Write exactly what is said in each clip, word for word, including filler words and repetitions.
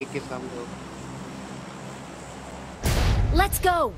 Let's go. Let's go.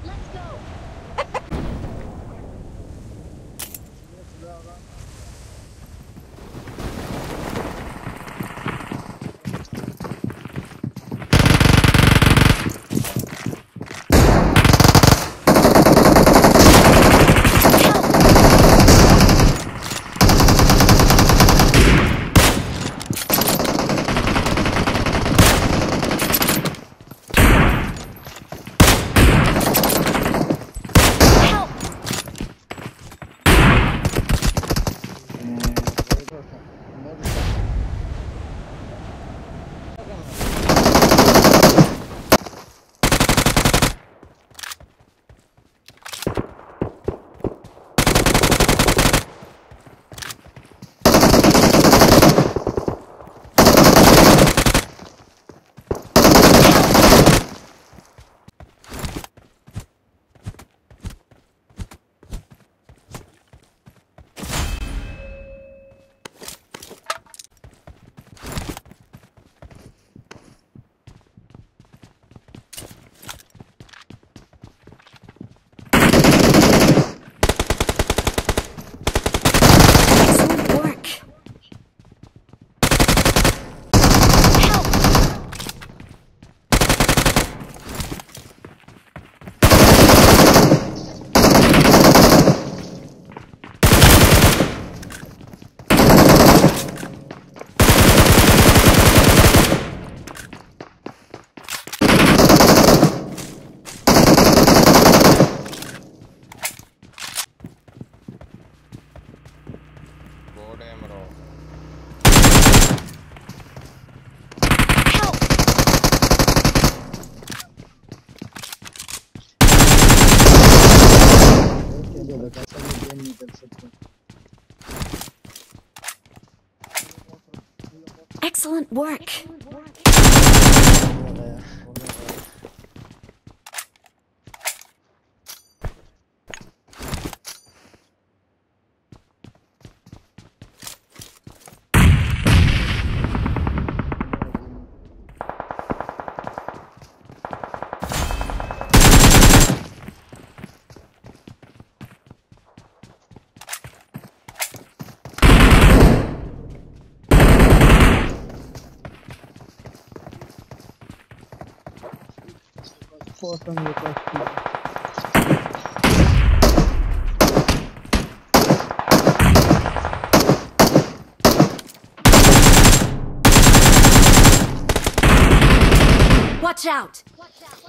Excellent work. Awesome, your question. Watch out! Watch out.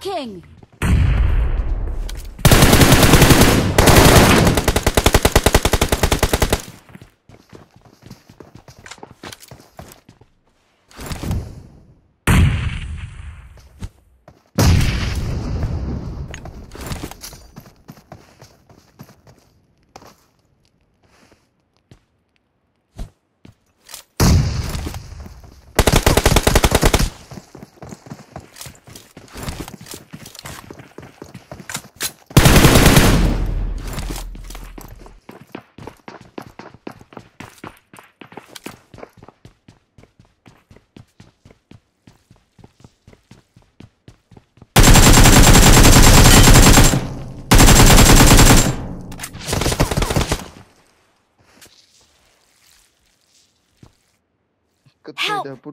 King. Help!